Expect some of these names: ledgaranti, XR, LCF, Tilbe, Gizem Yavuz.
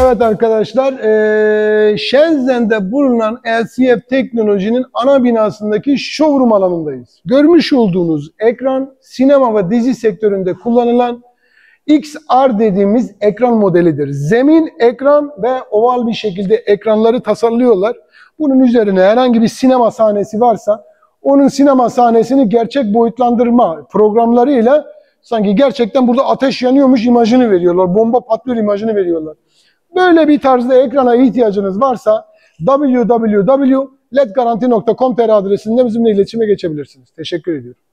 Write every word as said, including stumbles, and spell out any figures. Evet arkadaşlar, ee, Shenzhen'de bulunan L C F teknolojinin ana binasındaki showroom alanındayız. Görmüş olduğunuz ekran, sinema ve dizi sektöründe kullanılan X R dediğimiz ekran modelidir. Zemin, ekran ve oval bir şekilde ekranları tasarlıyorlar. Bunun üzerine herhangi bir sinema sahnesi varsa, onun sinema sahnesini gerçek boyutlandırma programlarıyla sanki gerçekten burada ateş yanıyormuş imajını veriyorlar, bomba patlıyor imajını veriyorlar. Böyle bir tarzda ekrana ihtiyacınız varsa w w w nokta ledgaranti nokta com nokta tr adresinde bizimle iletişime geçebilirsiniz. Teşekkür ediyorum.